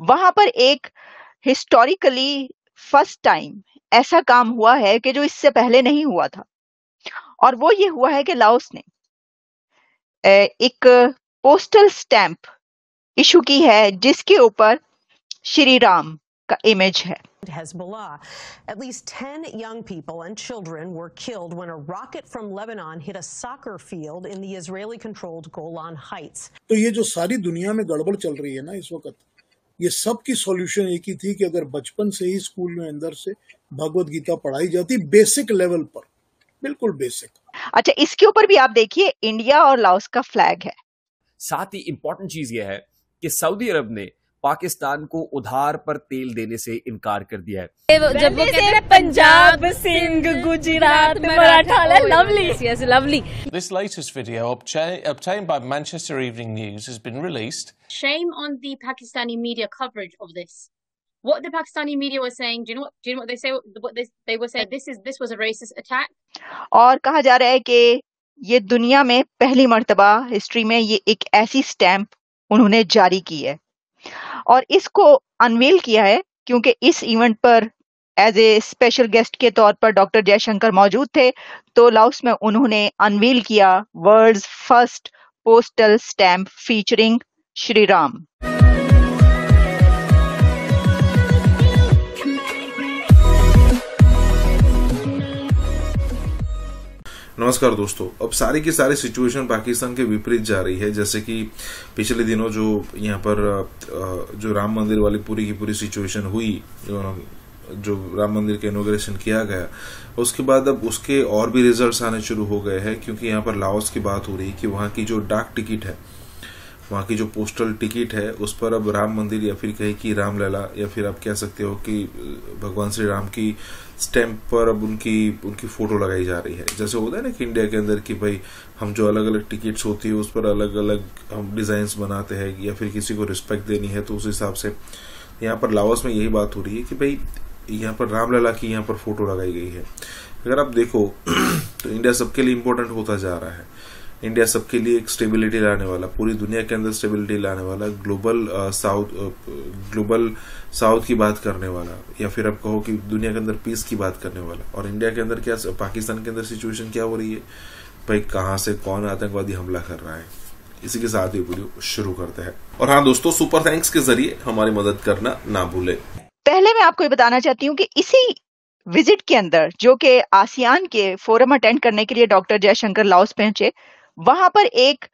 वहां पर एक हिस्टोरिकली फर्स्ट टाइम ऐसा काम हुआ है कि जो इससे पहले नहीं हुआ था, और वो ये हुआ है कि लाओस ने एक पोस्टल स्टैंप इशू की है जिसके ऊपर श्री राम का इमेज है। Hezbollah. At least 10 young people and children were killed when a rocket from Lebanon hit a soccer field in the Israeli-controlled Golan Heights. तो ये जो सारी दुनिया में गड़बड़ चल रही है ना इस वक्त, ये सब की सॉल्यूशन एक ही थी कि अगर बचपन से ही स्कूल में अंदर से भगवत गीता पढ़ाई जाती बेसिक लेवल पर, बिल्कुल बेसिक। अच्छा, इसके ऊपर भी आप देखिए इंडिया और लाओस का फ्लैग है। साथ ही इंपॉर्टेंट चीज ये है कि सऊदी अरब ने पाकिस्तान को उधार पर तेल देने से इनकार कर दिया है। जब वो कहते Punjab, Sindh, Gujarat, Maratha, lovely. This latest video obtained by Manchester Evening News has been released. Shame on the Pakistani media coverage of this. What the Pakistani media was saying, do you know what they say? They were saying this was a racist attack. और कहा जा रहा है कि ये दुनिया में पहली मर्तबा हिस्ट्री में ये एक ऐसी स्टैंप उन्होंने जारी की है और इसको अनवील किया है क्योंकि इस इवेंट पर एज ए स्पेशल गेस्ट के तौर पर डॉक्टर जयशंकर मौजूद थे, तो लाओस में उन्होंने अनवील किया world's first postal stamp featuring Shri Ram. नमस्कार दोस्तों, अब सारी की सारी सिचुएशन पाकिस्तान के विपरीत जा रही है। जैसे कि पिछले दिनों जो यहाँ पर जो राम मंदिर वाली पूरी की पूरी सिचुएशन हुई, जो राम मंदिर के इनॉग्रेशन किया गया, उसके बाद अब उसके और भी रिजल्ट्स आने शुरू हो गए हैं क्योंकि यहाँ पर लाओस की बात हो रही है कि वहाँ की जो डाक टिकट है, वहाँ की जो पोस्टल टिकट है, उस पर अब राम मंदिर या फिर कहीं की रामलला या फिर आप कह सकते हो कि भगवान श्री राम की स्टैम्प पर अब उनकी फोटो लगाई जा रही है। जैसे होता है ना कि इंडिया के अंदर कि भाई हम जो अलग अलग टिकट्स होती है उस पर अलग अलग हम डिजाइन्स बनाते हैं या फिर किसी को रिस्पेक्ट देनी है तो उस हिसाब से यहाँ पर लाओस में यही बात हो रही है कि भाई यहाँ पर रामलला की यहाँ पर फोटो लगाई गई है। अगर आप देखो तो इंडिया सबके लिए इम्पोर्टेंट होता जा रहा है, इंडिया सबके लिए एक स्टेबिलिटी लाने वाला, पूरी दुनिया के अंदर स्टेबिलिटी लाने वाला, ग्लोबल साउथ की बात करने वाला या फिर आप कहो कि दुनिया के अंदर पीस की बात करने वाला। और इंडिया के अंदर क्या, पाकिस्तान के अंदर सिचुएशन क्या हो रही है भाई, कहाँ से कौन आतंकवादी हमला कर रहा है, इसी के साथ ये वीडियो शुरू करते हैं। और हाँ दोस्तों, सुपर थैंक्स के जरिए हमारी मदद करना ना भूले। पहले मैं आपको ये बताना चाहती हूँ कि इसी विजिट के अंदर जो कि आसियान के फोरम अटेंड करने के लिए डॉक्टर जयशंकर लाओस पहुंचे, वहां पर एक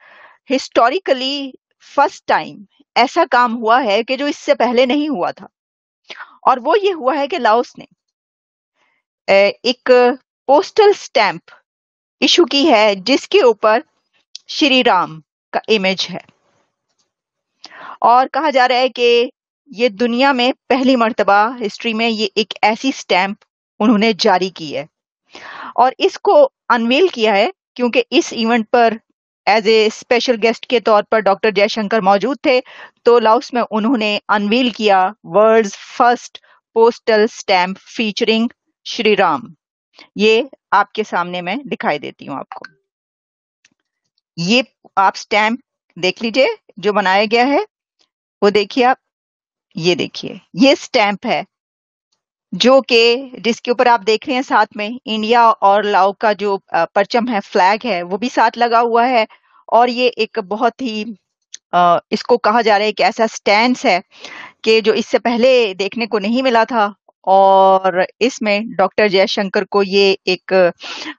हिस्टोरिकली फर्स्ट टाइम ऐसा काम हुआ है कि जो इससे पहले नहीं हुआ था, और वो ये हुआ है कि लाओस ने एक पोस्टल स्टैंप इशू की है जिसके ऊपर श्री राम का इमेज है, और कहा जा रहा है कि ये दुनिया में पहली मर्तबा हिस्ट्री में ये एक ऐसी स्टैंप उन्होंने जारी की है और इसको अनवील किया है क्योंकि इस इवेंट पर एज ए स्पेशल गेस्ट के तौर पर डॉक्टर जयशंकर मौजूद थे, तो लाओस में उन्होंने अनवील किया world's first postal stamp featuring Shri Ram. ये आपके सामने मैं दिखाई देती हूँ आपको, ये आप स्टैंप देख लीजिए जो बनाया गया है, वो देखिए आप, ये देखिए ये स्टैंप है जो कि जिसके ऊपर आप देख रहे हैं साथ में इंडिया और लाओ का जो परचम है, फ्लैग है, वो भी साथ लगा हुआ है। और ये एक बहुत ही इसको कहा जा रहा है एक ऐसा स्टैंस है कि जो इससे पहले देखने को नहीं मिला था, और इसमें डॉक्टर जयशंकर को ये एक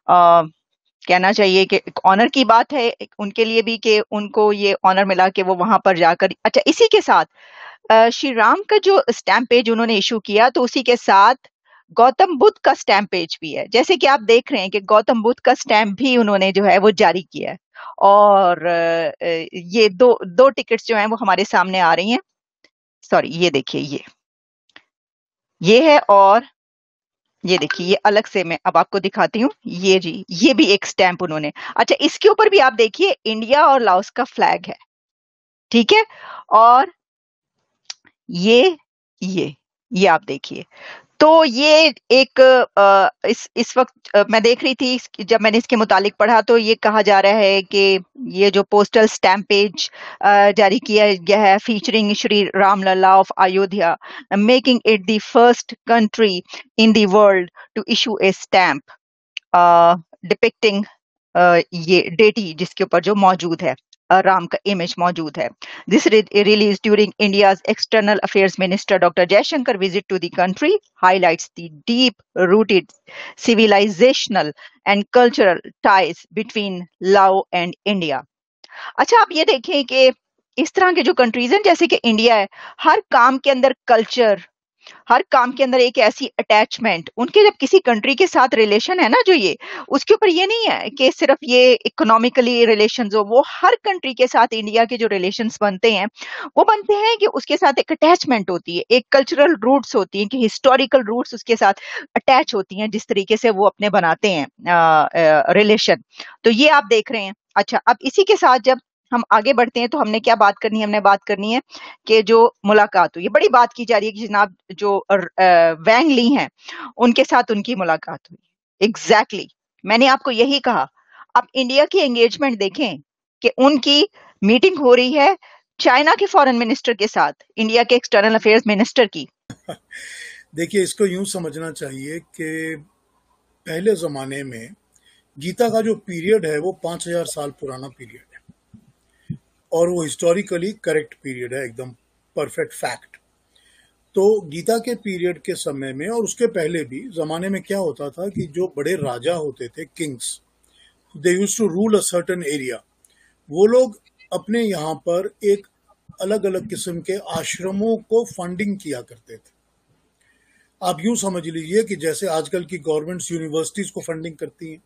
कहना चाहिए कि एक ऑनर की बात है उनके लिए भी कि उनको ये ऑनर मिला कि वो वहां पर जाकर। अच्छा, इसी के साथ श्री राम का जो स्टैम्प पेज उन्होंने इशू किया, तो उसी के साथ गौतम बुद्ध का स्टैम्प पेज भी है, जैसे कि आप देख रहे हैं कि गौतम बुद्ध का स्टैम्प भी उन्होंने जो है वो जारी किया है। और ये दो टिकट्स जो हैं वो हमारे सामने आ रही हैं, सॉरी ये देखिए ये है, और ये देखिए ये अलग से मैं अब आपको दिखाती हूँ, ये जी ये भी एक स्टैम्प उन्होंने। अच्छा, इसके ऊपर भी आप देखिए इंडिया और लाओस का फ्लैग है, ठीक है, और ये आप देखिए। तो ये एक इस वक्त मैं देख रही थी, जब मैंने इसके मुतालिक पढ़ा तो ये कहा जा रहा है कि ये जो पोस्टल स्टैम्पेज जारी किया गया है featuring Shri Ramlala of Ayodhya, making it the first country in the world to issue a stamp depicting ये डेटी जिसके ऊपर जो मौजूद है राम का इमेज मौजूद है. This release during India's external affairs minister doctor Jaishankar visit to the country highlights the deep rooted civilisational and cultural ties between लाओ एंड इंडिया. अच्छा, आप ये देखें कि इस तरह के जो कंट्रीज हैं जैसे कि इंडिया है, हर काम के अंदर कल्चर, हर काम के अंदर एक ऐसी अटैचमेंट, उनके जब किसी कंट्री के साथ रिलेशन है ना जो ये उसके ऊपर ये नहीं है कि सिर्फ ये इकोनॉमिकली रिलेशंस हो, वो हर कंट्री के साथ इंडिया के जो रिलेशंस बनते हैं वो बनते हैं कि उसके साथ एक अटैचमेंट होती है, एक कल्चरल रूट्स होती हैं, कि हिस्टोरिकल रूट्स उसके साथ अटैच होती हैं जिस तरीके से वो अपने बनाते हैं रिलेशन. तो ये आप देख रहे हैं. अच्छा, अब इसी के साथ जब हम आगे बढ़ते हैं तो हमने क्या बात करनी है, हमने बात करनी है कि जो मुलाकात हुई, ये बड़ी बात की जा रही है कि जनाब जो वेंग ली हैं उनके साथ उनकी मुलाकात हुई. एग्जैक्टली मैंने आपको यही कहा. अब इंडिया की एंगेजमेंट देखें कि उनकी मीटिंग हो रही है चाइना के फॉरेन मिनिस्टर के साथ, इंडिया के एक्सटर्नल अफेयर्स मिनिस्टर की. देखिए, इसको यूं समझना चाहिए कि पहले जमाने में गीता का जो पीरियड है वो 5000 साल पुराना पीरियड है और वो हिस्टोरिकली करेक्ट पीरियड है, एकदम परफेक्ट फैक्ट. तो गीता के पीरियड के समय में और उसके पहले भी जमाने में क्या होता था कि जो बड़े राजा होते थे, kings, they used to rule a certain area, वो लोग अपने यहाँ पर एक अलग अलग किस्म के आश्रमों को फंडिंग किया करते थे. आप यूँ समझ लीजिए कि जैसे आजकल की गवर्नमेंट्स यूनिवर्सिटीज को फंडिंग करती हैं,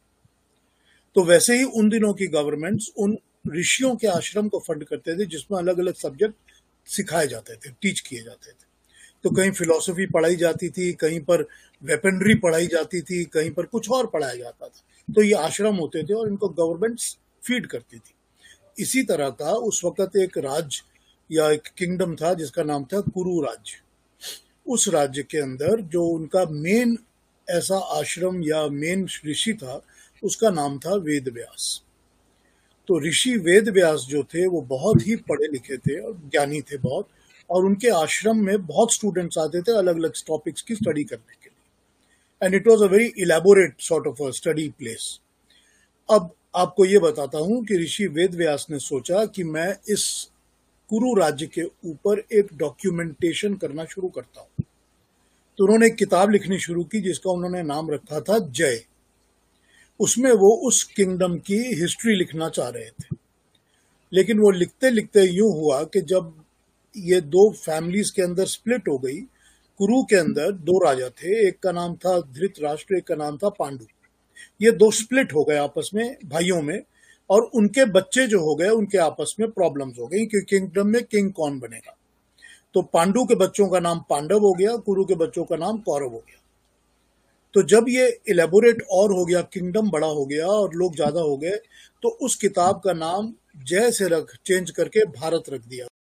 तो वैसे ही उन दिनों की गवर्नमेंट्स उन ऋषियों के आश्रम को फंड करते थे जिसमें अलग अलग सब्जेक्ट सिखाए जाते थे, टीच किए जाते थे. तो कहीं फिलॉसफी पढ़ाई जाती थी, कहीं पर वेपनरी पढ़ाई जाती थी, कहीं पर कुछ और पढ़ाया जाता था. तो ये आश्रम होते थे और इनको गवर्नमेंट्स फीड करती थी. इसी तरह का उस वक्त एक राज्य या एक किंगडम था जिसका नाम था कुरु राज्य. उस राज्य के अंदर जो उनका मेन ऐसा आश्रम या मेन ऋषि था उसका नाम था वेद व्यास. तो ऋषि वेद व्यास जो थे वो बहुत ही पढ़े लिखे थे और ज्ञानी थे बहुत, और उनके आश्रम में बहुत स्टूडेंट्स आते थे अलग अलग टॉपिक्स की स्टडी करने के लिए. And it was a very elaborate sort of a study place. अब आपको ये बताता हूँ कि ऋषि वेद व्यास ने सोचा कि मैं इस कुरु राज्य के ऊपर एक डॉक्यूमेंटेशन करना शुरू करता हूँ. तो उन्होंने एक किताब लिखनी शुरू की जिसका उन्होंने नाम रखा था जय. उसमें वो उस किंगडम की हिस्ट्री लिखना चाह रहे थे, लेकिन वो लिखते लिखते यूं हुआ कि जब ये दो फैमिलीज के अंदर स्प्लिट हो गई, कुरु के अंदर दो राजा थे, एक का नाम था धृतराष्ट्र, एक का नाम था पांडु. ये दो स्प्लिट हो गए आपस में, भाइयों में, और उनके बच्चे जो हो गए उनके आपस में प्रॉब्लम्स हो गई कि किंगडम में किंग कौन बनेगा. तो पांडु के बच्चों का नाम पांडव हो गया, कुरु के बच्चों का नाम कौरव हो गया. तो जब ये इलेबोरेट और हो गया, किंगडम बड़ा हो गया और लोग ज्यादा हो गए, तो उस किताब का नाम जय से चेंज करके भारत रख दिया.